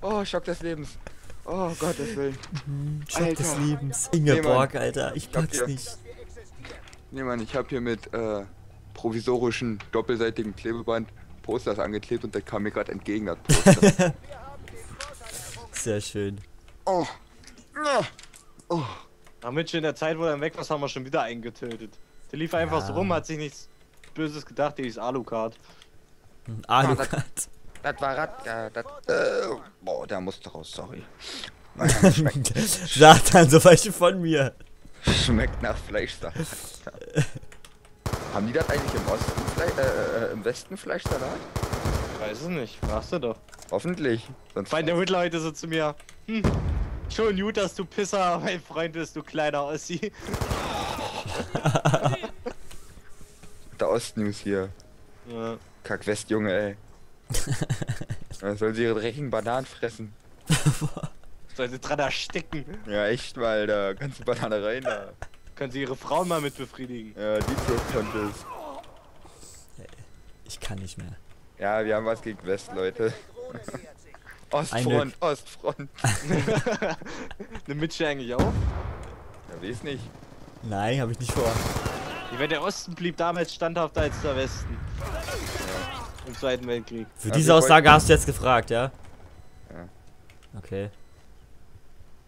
Oh, Schock des Lebens. Oh, Gottes Willen. Schock Alter. Des Lebens. Ingeborg, Alter. Ich pack's nicht. Nee, Mann, ich hab hier mit provisorischen, doppelseitigem Klebeband Posters angeklebt und der kam mir gerade entgegen, das Poster. Sehr schön. Oh. Oh. Damit schon in der Zeit, wo er weg war, haben wir schon wieder einen getötet. Der lief einfach so rum, hat sich nichts Böses gedacht, der ist Alucard. Alucard. Das war Radka, das. Boah, der musste raus, sorry. Satan, so weit von mir. Schmeckt nach Fleischsalat. Haben die das eigentlich im Osten, im Westen Fleischsalat? Weiß es nicht, fragst du doch. Hoffentlich. Sonst Feind der Hitler heute so zu mir. Hm. Schon gut, dass du Pisser mein Freund bist, du kleiner Ossi. Der Ost-News hier. Ja. Kackwest, Junge, ey. Dann sollen sie ihre dreckigen Bananen fressen. Sollen sie dran ersticken. Ja, echt mal, da ganze Banane rein, da. Können sie ihre Frauen mal mit befriedigen. Ja, die Contest. Ich kann nicht mehr. Ja, wir haben was gegen West, Leute. Ostfront, Ostfront. Eine Mitsche eigentlich auch? Ja, weiß nicht. Nein, hab ich nicht vor. Wenn der Osten blieb damals standhafter als der Westen. Ja. Im Zweiten Weltkrieg. Für ja, diese Aussage hast du jetzt gefragt, ja? Ja. Okay.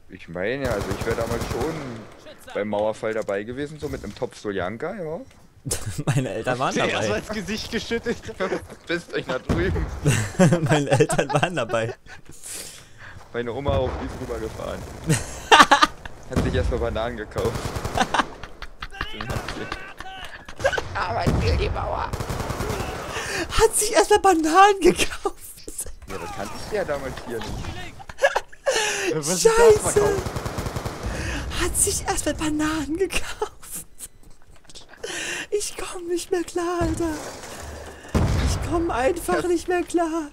Ich meine, also ich wäre damals schon beim Mauerfall dabei gewesen, so mit einem Topf Soljanka, ja. Meine Eltern waren dabei. Also als Gesicht geschüttet. Bist euch nach drüben. Meine Eltern waren dabei. Meine Oma auf Wies rübergefahren. Hat sich erstmal Bananen gekauft. Aber ich will die Mauer. Hat sich erstmal Bananen gekauft. Ja, das kannte ich ja damals hier nicht. Scheiße. Hat sich erstmal Bananen gekauft. Ich komm nicht mehr klar, Alter. Ich komm einfach nicht mehr klar.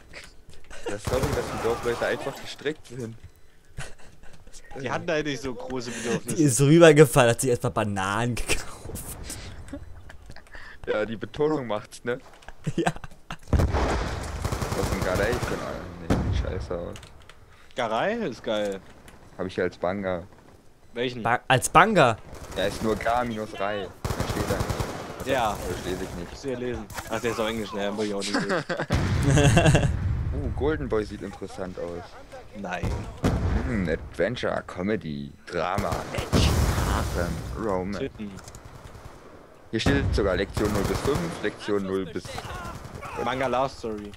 Ja, sorry, dass die Dorfleute einfach gestrickt sind. Die hatten da nicht so große Bedürfnisse. Die ist rübergefallen, hat sich erstmal Bananen gekauft. Ja, die Betonung macht's, ne? Ja. Was ist ein Garei? Ich bin nee, scheiße aus. Garei ist geil. Hab ich als Banger. Welchen? Als Banger? Ja, ist nur Gar minus Rei. Ja, lese ich nicht. Ich sehe lesen. Ach, der ist auch Englisch, ne? Muss ich auch nicht lesen. Golden Boy sieht interessant aus. Nein. Adventure, Comedy, Drama, Action, Romance. Hier steht sogar Lektion 0 bis 5, Lektion 0 bis... Manga Love Story.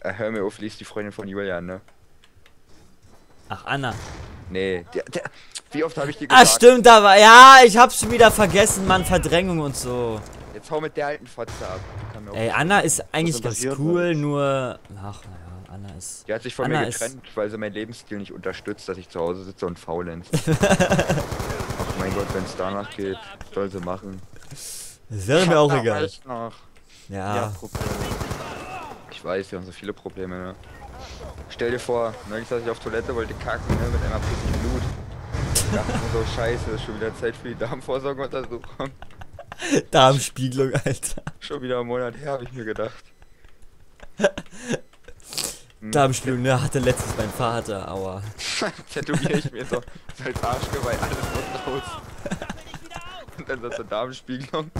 Hör mir auf, liest die Freundin von Julian, ne? Ach, Anna. Nee, wie oft habe ich die gesagt? Ah, stimmt, da war. Ja, ich hab's schon wieder vergessen, Mann. Verdrängung und so. Jetzt hau mit der alten Fotze ab. Ey, Anna ist eigentlich ganz cool, nur. Ach, naja, Anna ist. Die hat sich von mir getrennt, weil sie meinen Lebensstil nicht unterstützt, dass ich zu Hause sitze und faulenz. Ach, mein Gott, wenn's danach geht, soll sie machen. Das wäre mir auch egal. Ja. Ich weiß, wir haben so viele Probleme, ne? Stell dir vor, neulich saß ich auf Toilette, wollte kacken, ne, mit einmal bisschen Blut. Ich dachte nur so, scheiße, ist schon wieder Zeit für die Darmvorsorgeuntersuchung. Darmspiegelung, Alter. Schon wieder einen Monat her, habe ich mir gedacht. Darmspiegelung, ne, hatte letztens mein Vater, aua. Tätowiere ich mir so als Arschgeweih, alles muss raus. Und dann so Darmspiegelung.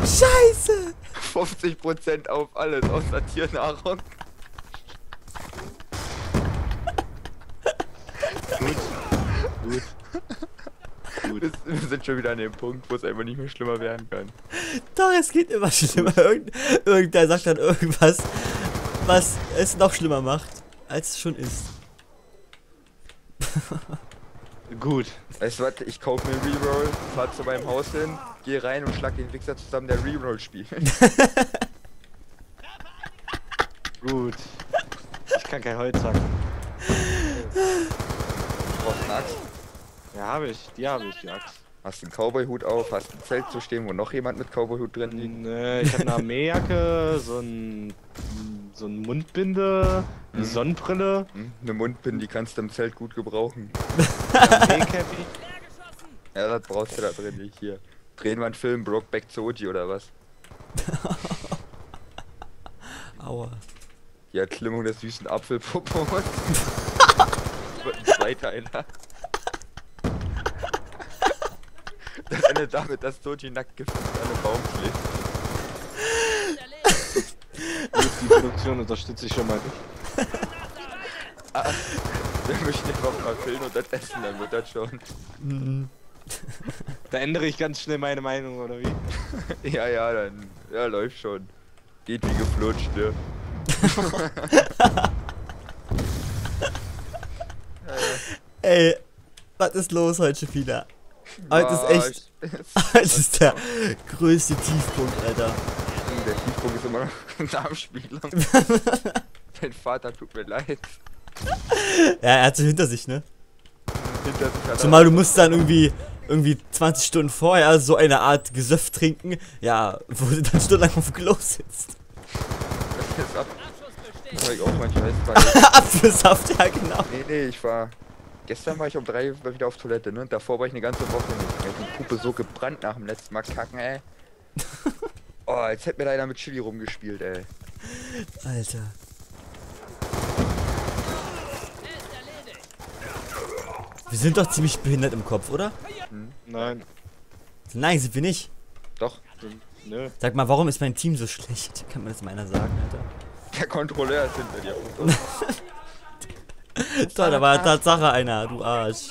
Scheiße! 50% auf alles, außer Tiernahrung. Gut. Gut. Wir sind schon wieder an dem Punkt, wo es einfach nicht mehr schlimmer werden kann. Doch, es geht immer schlimmer. Irgendwer sagt dann irgendwas, was es noch schlimmer macht, als es schon ist. Gut. Weißt du was, ich kaufe mir einen Reroll, fahr zu meinem Haus hin, geh rein und schlag den Wichser zusammen, der Reroll spielt. Gut. Ich kann kein Holz hacken. Du brauchst eine Axt? Ja, hab ich. Die habe ich, die Axt. Hast du einen Cowboy-Hut auf, hast ein Zelt zu stehen, wo noch jemand mit Cowboy-Hut drin liegt? Nö, ich hab eine Armeejacke, so ein Mundbinde, eine Sonnenbrille. Eine Mundbinde, die kannst du im Zelt gut gebrauchen. Ja, das brauchst du da drin nicht hier. Drehen wir einen Film, Brokeback Zoji oder was? Die Erklimmung des süßen Apfelpoppos. Zweiteiler. Das endet damit, dass Doji nackt gefickt an einem Baum klebt. Die Produktion unterstütze ich schon mal nicht. Ah, wir müssen einfach mal filmen und das essen, dann wird das schon. Mhm. Da ändere ich ganz schnell meine Meinung, oder wie? Ja, ja, dann. Ja, läuft schon. Geht wie geflutscht, ne? Ja. Ey, was ist los heute, Fina? Heute ist echt. Heute ist der größte Tiefpunkt, Alter. Der Tiefpunkt ist immer noch eine Darmspiegelung. Mein Vater tut mir leid. Ja, er hat sie hinter sich, ne? Hinter sich hat Zumal du musst dann irgendwie 20 Stunden vorher so eine Art Gesöff trinken, ja, wo du dann stundenlang auf dem Klo sitzt. Ich auch mein Scheißball. Apfelsaft, ja genau. Nee, Gestern war ich um 3 Uhr wieder auf Toilette, ne? Und davor war ich eine ganze Woche nicht. Ich die Puppe so gebrannt nach dem letzten Mal kacken, ey. Oh, jetzt hätte mir leider mit Chili rumgespielt, ey. Alter. Wir sind doch ziemlich behindert im Kopf, oder? Nein. Nein, sind wir nicht. Doch. Nö. Sag mal, warum ist mein Team so schlecht? Kann man das meiner sagen, Alter? Der Kontrolleur ist hinter dir. Toll, da war Tatsache einer, du Arsch.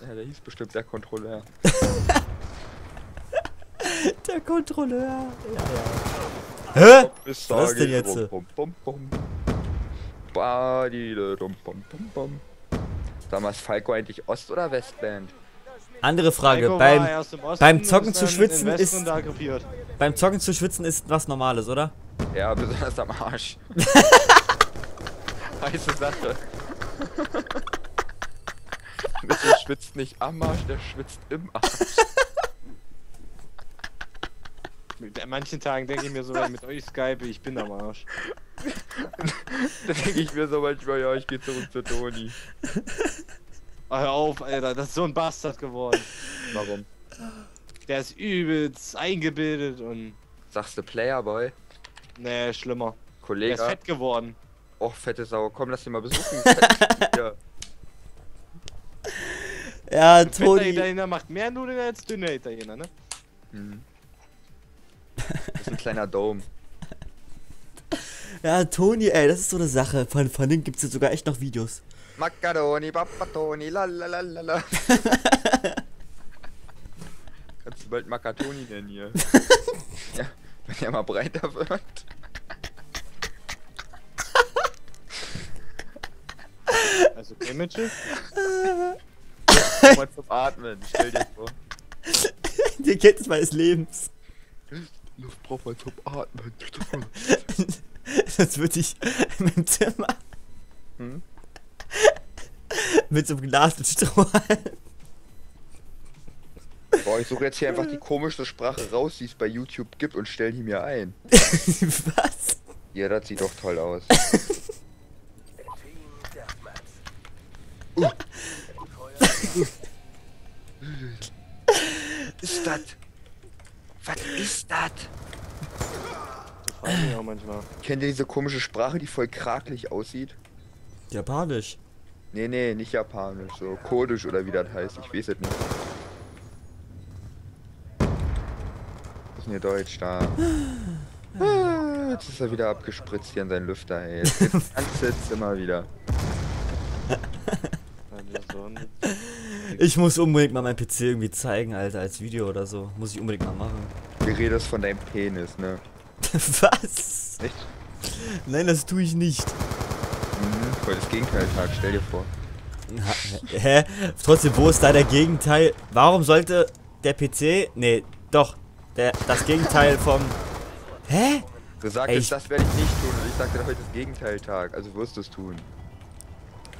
Ja, der hieß bestimmt der Kontrolleur. Der Kontrolleur. Ja, ja. Hä? Was ist denn jetzt? Damals Falco eigentlich Ost- oder Westband? Andere Frage, beim Zocken zu schwitzen ist... Beim Zocken zu schwitzen ist was Normales, oder? Ja, besonders am Arsch. Heiße Sache. Der schwitzt nicht am Arsch, der schwitzt im Arsch. An manchen Tagen denke ich mir so, mit euch Skype, ich bin am Arsch. Da denke ich mir so manchmal, ja, ich gehe zurück zu Toni. Oh, hör auf, Alter, das ist so ein Bastard geworden. Warum? Der ist übelst eingebildet und... Sagst du Playerboy? Nee, schlimmer. Kollege. Der ist fett geworden. Och, fette Sau, komm, lass ihn mal besuchen. Ja. Ja, Toni. Fetter Italiener macht mehr Nudeln als dünner Italiener, ne? Mhm. Das ist ein kleiner Dome. Ja, Toni, ey, das ist so eine Sache. Von dem gibt's jetzt sogar echt noch Videos. Macaroni, Papatoni, lalalala. Kannst du bald Macaroni nennen hier? Ja, wenn er mal breiter wird. Also, Images? Komm mal zum Atmen, stell dir vor. Dir kennt es meines Lebens. Luft braucht man zum Atmen. Das würde ich in meinem Zimmer. Hm? Mit so einem Glas und Strohhalm. Boah, ich suche jetzt hier einfach die komischste Sprache raus, die es bei YouTube gibt und stelle die mir ein. Was? Ja, das sieht doch toll aus. Ist das? Was ist das? Das frage ich auch manchmal. Kennt ihr diese komische Sprache, die voll krakelig aussieht? Japanisch. Nee, nicht Japanisch, so Kurdisch oder wie das heißt, ich weiß es nicht. Das ist mir Deutsch da. Jetzt ist er wieder abgespritzt hier an seinen Lüfter, ey. Jetzt sitzt immer wieder. Ich muss unbedingt mal meinen PC irgendwie zeigen, Alter, als Video oder so. Muss ich unbedingt mal machen. Du redest von deinem Penis, ne? Was? Echt? Nein, das tue ich nicht. Voll das Gegenteil-Tag, stell dir vor. Hä? Trotzdem, wo ist da der Gegenteil? Warum sollte der PC... Nee, doch. Das Gegenteil vom... Hä? Du sagtest, das werde ich nicht tun. Und ich sagte, heute ist Gegenteil-Tag. Also wirst du es tun.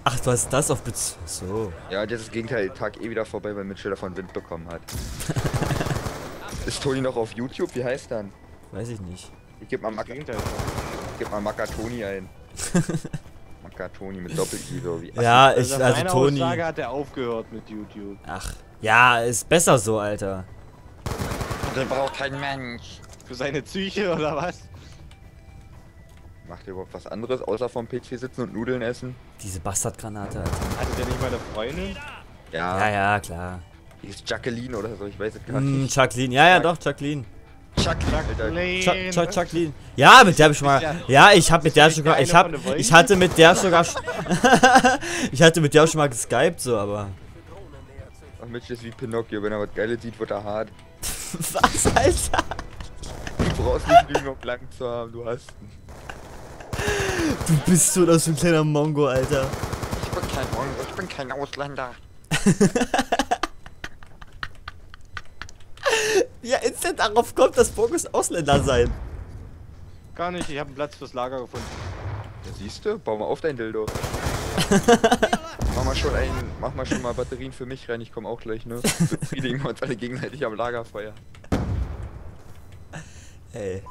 Ach, du hast das auf Bezug... So. Ja, jetzt ist das Gegenteil-Tag wieder vorbei, weil Mitchell davon Wind bekommen hat. Ist Toni noch auf YouTube? Wie heißt dann? Weiß ich nicht. Ich geb mal Maca-Toni ein. Toni mit Doppel-I, so wie... Ja, also Toni... Aussage hat er aufgehört mit YouTube. Ach, ja, ist besser so, Alter. Der braucht kein Mensch. Für seine Psyche, oder was? Macht ihr überhaupt was anderes, außer vom PC sitzen und Nudeln essen? Diese Bastardgranate, Alter. Hatte der nicht mal eine Freundin? Ja. Ja, ja, klar. Die ist Jacqueline oder so, ich weiß es gar nicht. Jacqueline, ja, ja, doch, Jacqueline. Jacqueline. Ja, mit der hab ich mal. Ja, ich hatte mit der schon mal geskypt, so, aber. Ach Mensch, das ist wie Pinocchio, wenn er was Geiles sieht, wird er hart. Was, Alter? Du brauchst nicht lügen, um Blanken zu haben, du hast. Du bist so ein kleiner Mongo, Alter. Ich bin kein Mongo, ich bin kein Ausländer. Ja, instant darauf kommt, dass Bogus Ausländer sein. Gar nicht, ich habe einen Platz fürs Lager gefunden. Ja, siehst du? Bau mal auf dein Dildo. mach mal schon mal Batterien für mich rein, ich komme auch gleich, ne? Befriedigen wir uns alle gegenseitig am Lagerfeuer. Ey,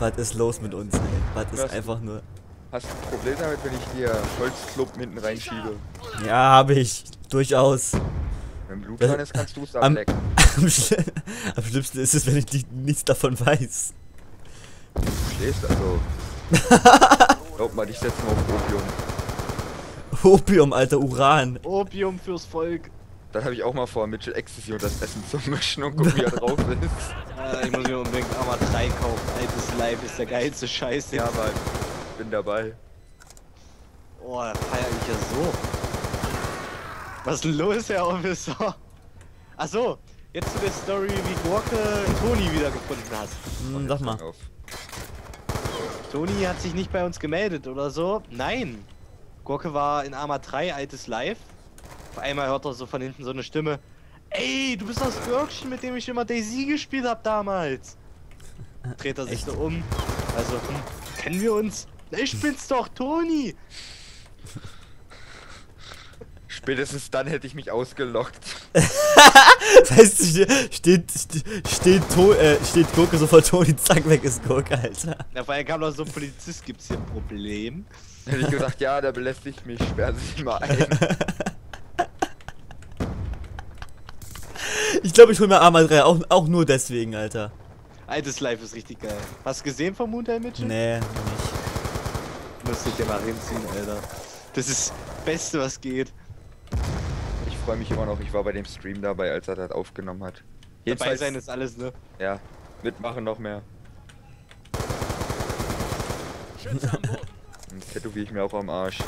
was ist los mit uns, ey? Was ist einfach nur... Hast du ein Problem damit, wenn ich dir Holzklumpen hinten reinschiebe? Ja, habe ich. Durchaus. Wenn Blut dran ist, kannst du es ablecken. Am schlimmsten ist es, wenn ich nichts davon weiß. Du schläfst also. Glaub mal, ich setze mal auf Opium. Opium, Alter, Uran. Opium fürs Volk. Das habe ich auch mal vor, Mitchell Ecstasy und das Essen zu mischen und gucken, wie er drauf ist. Ich muss mir unbedingt Arma 3 kaufen. Altes Leib ist der geilste Scheiß. Ja, aber ich bin dabei. Oh, da feier ich ja so. Was ist denn los, Herr Officer? Achso, jetzt zu der Story, wie Gorke Toni wiedergefunden hat. Sag mal. Toni hat sich nicht bei uns gemeldet oder so. Nein. Gorke war in Arma 3, altes Live. Auf einmal hört er so von hinten so eine Stimme. Ey, du bist das Görkchen, mit dem ich immer Daisy gespielt hab damals. Dreht er sich so um. Also, kennen wir uns? Ich bin's doch, Toni! Spätestens dann hätte ich mich ausgelockt. Weißt du, steht Gurke so vor Toni, zack, weg ist Gurke, Alter. Ja, vor allem kam noch so ein Polizist, gibt's hier ein Problem? Da hätte ich gedacht, ja, der belästigt mich, sperren Sie sich mal ein. Ich glaube, ich hol mir Arma 3, auch nur deswegen, Alter. Altes Life ist richtig geil. Hast du gesehen vom Moontail Mitchell? Nee, nicht. Musst du dir mal reinziehen, Alter. Das ist das Beste, was geht. Ich freue mich immer noch, ich war bei dem Stream dabei, als er das aufgenommen hat. Dabei sein ist alles, ne? Ja, mitmachen noch mehr. Jetzt tätowiere ich mir auch am Arsch.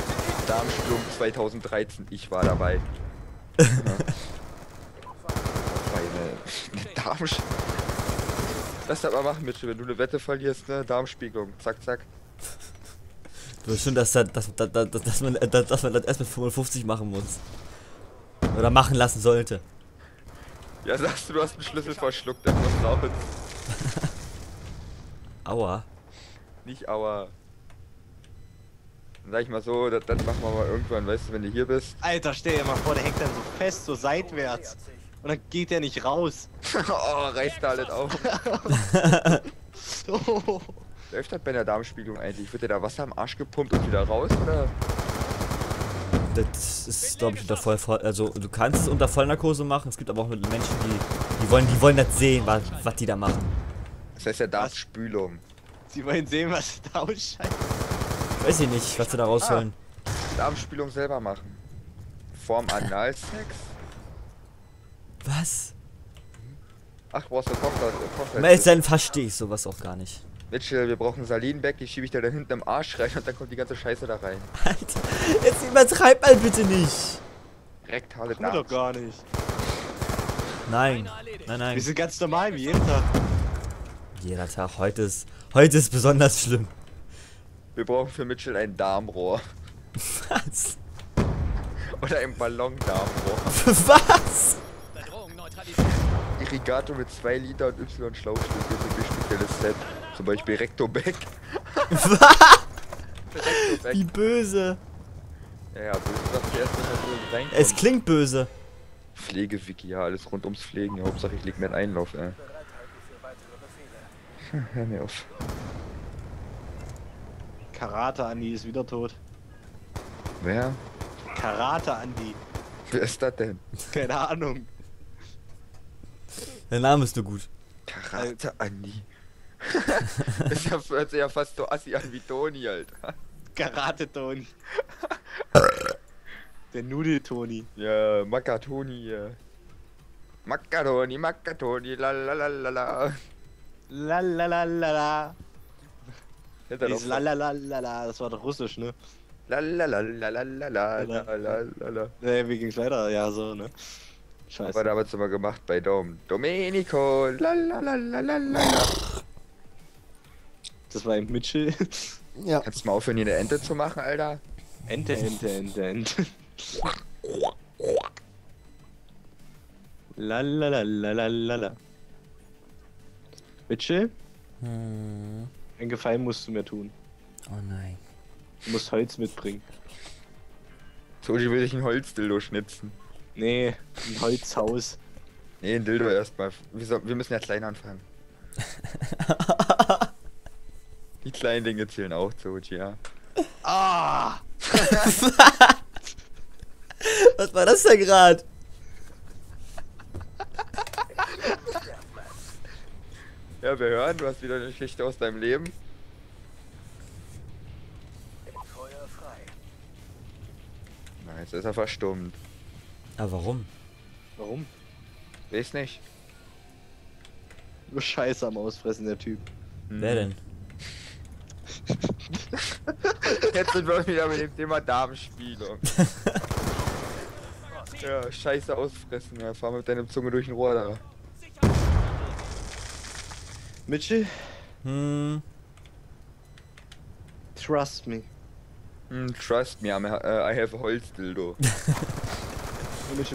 Darmsturm 2013, ich war dabei. Ja. Darmspiegelung. Lass das mal machen, Mitch, wenn du eine Wette verlierst, ne? Darmspiegelung. Zack, zack. Du weißt schon, dass man das erst mit 55 machen muss. Oder machen lassen sollte. Ja, sagst du, du hast einen Schlüssel verschluckt, dann muss laufen. Aua. Nicht aua. Dann sag ich mal so, das machen wir mal irgendwann, weißt du, wenn du hier bist. Alter, stell dir mal vor, der hängt dann so fest, so seitwärts. Und dann geht der nicht raus. Oh, reißt da alles auf. So. Läuft das bei der Darmspiegelung eigentlich? Wird dir da Wasser am Arsch gepumpt und wieder raus, oder? Das ist, glaube ich, unter voll... Also, du kannst es unter Vollnarkose machen. Es gibt aber auch Menschen, die wollen das sehen, was die da machen. Das heißt ja Darmspülung. Sie wollen sehen, was da ausscheißt. Weiß ich nicht, was sie da rausholen. Darmspülung selber machen. Vorm Analsex? Was? Ach, brauchst du Kochsalz? Verstehe ich sowas auch gar nicht. Mitchell, wir brauchen Salinbeck, die schiebe ich da hinten im Arsch rein und dann kommt die ganze Scheiße da rein. Alter, jetzt übertreib mal bitte nicht! Rektale Darm. Doch gar nicht. Nein, nein, nein. Wir sind ganz normal wie jeden Tag. Jeder Tag, heute ist besonders schlimm. Wir brauchen für Mitchell ein Darmrohr. Was? Oder ein Ballon-Darmrohr. Was? Irrigator mit 2 Liter und Y-Schlauchstück ist ein spezielles Set. Zum Beispiel Rectoback. Wie böse. Ja, böse sagt erst, dass er so reinkommt. Es klingt böse. Pflegewiki, ja, alles rund ums Pflegen. Ja, Hauptsache ich leg mir einen Einlauf, ey. Hör mir auf. Karate Andi ist wieder tot. Wer? Karate Andi. Wer ist das denn? Keine Ahnung. Der Name ist nur gut. Karate Andi. Das hört sich ja fast so assi an wie Toni, Alter. Karate-Toni. Der Nudel-Toni. Ja, Makatoni, ja. Macaroni, Makatoni, lalalala. Lalalala. Dieses lalalala, das war doch russisch, ne? Lalalala. Ne, wie ging's weiter? Ja, so, ne? Scheiße. Aber damals immer gemacht bei Dom. Domenico, lalalala. Das war eben Mitchell. Ja. Kannst du mal aufhören, hier eine Ente zu machen, Alter? Ente, Ente, Ente, Ente. Lalalala. Mitchell? Hm. Ein Gefallen musst du mir tun. Oh nein. Du musst Holz mitbringen. Soji will sich ein Holzdildo schnitzen. Nee, ein Holzhaus. Nee, ein Dildo erstmal. Wir müssen ja klein anfangen. Die kleinen Dinge zählen auch, Soji, ja. Ah! Was war das denn gerade? Ja, wir hören, du hast wieder eine Geschichte aus deinem Leben. Feuer frei. Na, jetzt ist er verstummt. Aber warum? Warum? Weiß nicht. Nur Scheiße am Ausfressen, der Typ. Hm. Wer denn? Jetzt sind wir wieder mit dem Thema Darmspiegelung. Ja, Scheiße ausfressen, ja, fahr mit deinem Zunge durch den Rohr da. Mitchell? Hm. Trust me. Hm, trust me, I have a Holzdildo.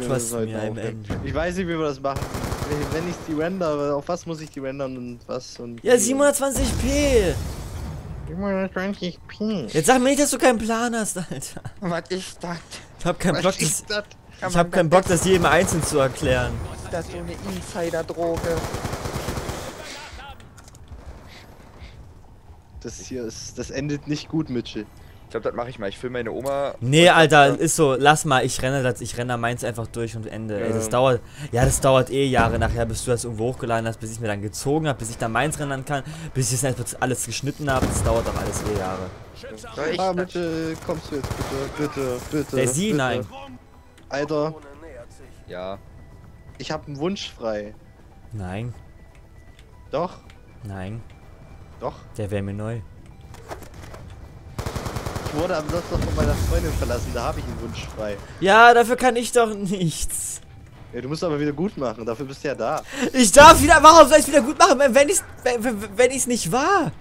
Trust me, I'm Ende. Ich weiß nicht, wie wir das machen. Wenn ich die render, auf was muss ich die rendern und was und... Ja, 720p! 720p! Jetzt sag mir nicht, dass du keinen Plan hast, Alter. Was ist das? Ich hab keinen Bock, das jedem einzeln zu erklären. Ist das so eine Insider-Droge? Das hier ist, das endet nicht gut, Mitchell. Ich glaube, das mache ich mal. Ich filme meine Oma. Nee, Alter, ist so. Lass mal, ich renne meins einfach durch und Ende. Ey, das dauert eh Jahre nachher, bis du das irgendwo hochgeladen hast, bis ich mir dann gezogen habe, bis ich dann meins rendern kann, bis ich jetzt alles geschnitten habe. Das dauert doch alles eh Jahre. Ah, Mitchell, kommst du jetzt bitte, bitte, bitte. Der sie, bitte. Nein. Alter. Ja. Ich habe einen Wunsch frei. Nein. Doch. Nein. Doch. Der wäre mir neu. Ich wurde am Sonntag von meiner Freundin verlassen, da habe ich einen Wunsch frei. Ja, dafür kann ich doch nichts. Ja, du musst aber wieder gut machen, dafür bist du ja da. Ich darf wieder, warum soll ich wieder gut machen, wenn ich's nicht war?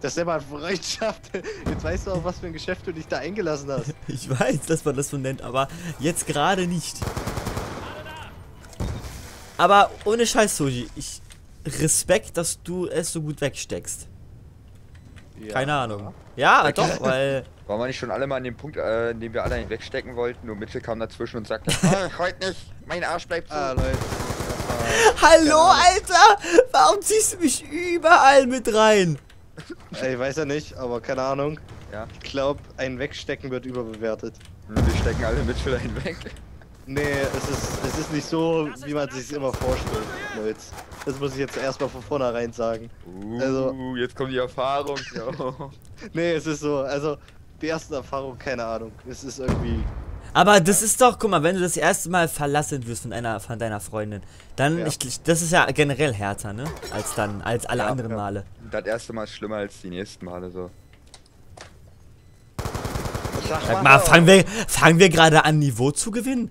Das ist ja mal Freundschaft. Jetzt weißt du auch, was für ein Geschäft du dich da eingelassen hast. Ich weiß, dass man das so nennt, aber jetzt gerade nicht. Aber ohne Scheiß, Soji, ich... Respekt, dass du es so gut wegsteckst. Ja. Keine Ahnung. Ja, doch, weil... Waren wir nicht schon alle mal an dem Punkt, an dem wir alle nicht wegstecken wollten? Nur Mitchell kam dazwischen und sagte, oh, heute nicht, mein Arsch bleibt so. Ah, Leute. Hallo, Alter! Warum ziehst du mich überall mit rein? Ich weiß ja nicht, aber keine Ahnung. Ja. Ich glaube, ein Wegstecken wird überbewertet. Wir stecken alle Mitchell ein weg. Nee, es ist nicht so, wie man sich immer vorstellt, Leute. Das muss ich jetzt erstmal von vornherein sagen. Also, jetzt kommt die Erfahrung. Nee, es ist so, also die ersten Erfahrungen, keine Ahnung. Es ist irgendwie. Aber das ist doch, guck mal, wenn du das erste Mal verlassen wirst von deiner Freundin, dann, ja. Das ist ja generell härter, ne? Als alle anderen Male. Das erste Mal ist schlimmer als die nächsten Male, so. Sag mal, fangen wir gerade an, Niveau zu gewinnen?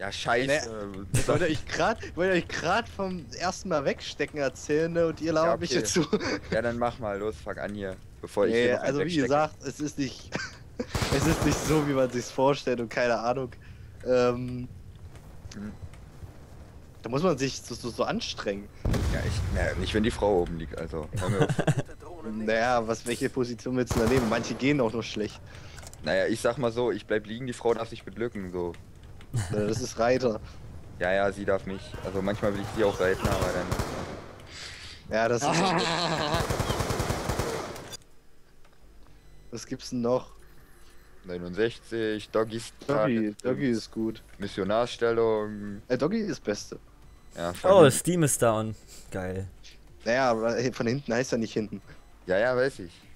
Ja, scheiße. Nee, ich wollte euch gerade vom ersten Mal wegstecken erzählen, ne, und ihr lauert mich dazu. Ja, dann mach mal, los, fang an hier. Bevor ich hier also wie gesagt, es ist nicht so, wie man sich's vorstellt und keine Ahnung. Da muss man sich so anstrengen. Ja, nicht wenn die Frau oben liegt, also. Naja, welche Position willst du da nehmen? Manche gehen auch noch schlecht. Naja, ich sag mal so, ich bleib liegen, die Frau darf sich beglücken, so. Das ist Reiter. Ja, ja, sie darf mich. Also manchmal will ich sie auch reiten, aber dann... Ja, das ist... Was gibt's denn noch? 69, Doggy ist gut. Missionarstellung. Doggy ist Beste. Ja, oh, Steam ist down. Geil. Naja, aber von hinten heißt er nicht hinten. Ja, ja, weiß ich.